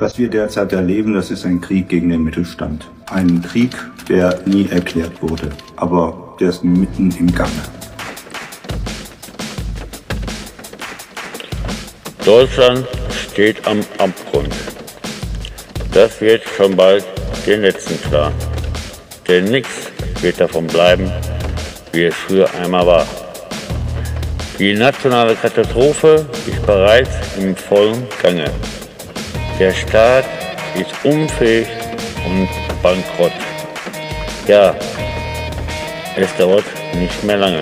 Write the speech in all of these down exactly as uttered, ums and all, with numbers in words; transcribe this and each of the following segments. Was wir derzeit erleben, das ist ein Krieg gegen den Mittelstand. Ein Krieg, der nie erklärt wurde, aber der ist mitten im Gange. Deutschland steht am Abgrund. Das wird schon bald den Letzten klar. Denn nichts wird davon bleiben, wie es früher einmal war. Die nationale Katastrophe ist bereits im vollen Gange. Der Staat ist unfähig und bankrott. Ja, es dauert nicht mehr lange.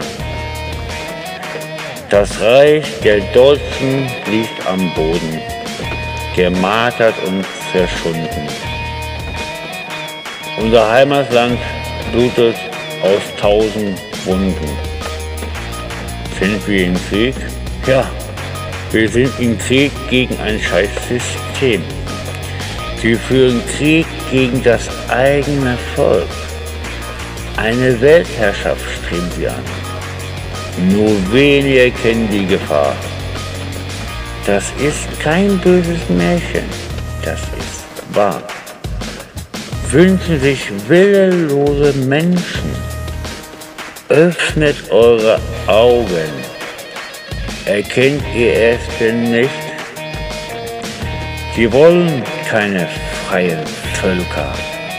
Das Reich der Deutschen liegt am Boden, gemartert und zerschunden. Unser Heimatland blutet aus tausend Wunden. Sind wir im Krieg? Ja, wir sind im Krieg gegen ein Scheißsystem. Sie führen Krieg gegen das eigene Volk. Eine Weltherrschaft streben sie an. Nur wenige kennen die Gefahr. Das ist kein böses Märchen, das ist wahr. Wünschen sich willenlose Menschen. Öffnet eure Augen. Erkennt ihr es denn nicht? Sie wollen keine freien Völker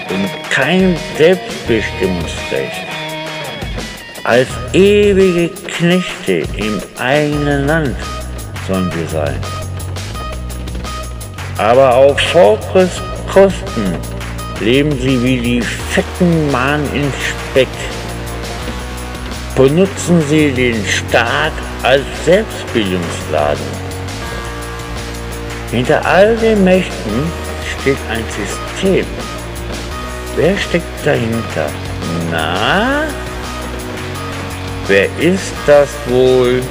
und kein Selbstbestimmungsrecht. Als ewige Knechte im eigenen Land sollen wir sein. Aber auf Volkes Kosten leben sie wie die fetten Mahn in Speck. Benutzen sie den Staat als Selbstbildungsladen. Hinter all den Mächten steht ein System. Wer steckt dahinter? Na? Wer ist das wohl?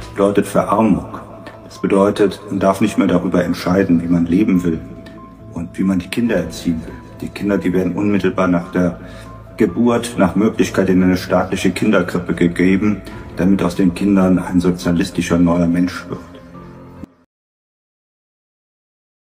Das bedeutet Verarmung. Das bedeutet, man darf nicht mehr darüber entscheiden, wie man leben will und wie man die Kinder erziehen will. Die Kinder, die werden unmittelbar nach der Geburt nach Möglichkeit in eine staatliche Kinderkrippe gegeben, damit aus den Kindern ein sozialistischer neuer Mensch wird.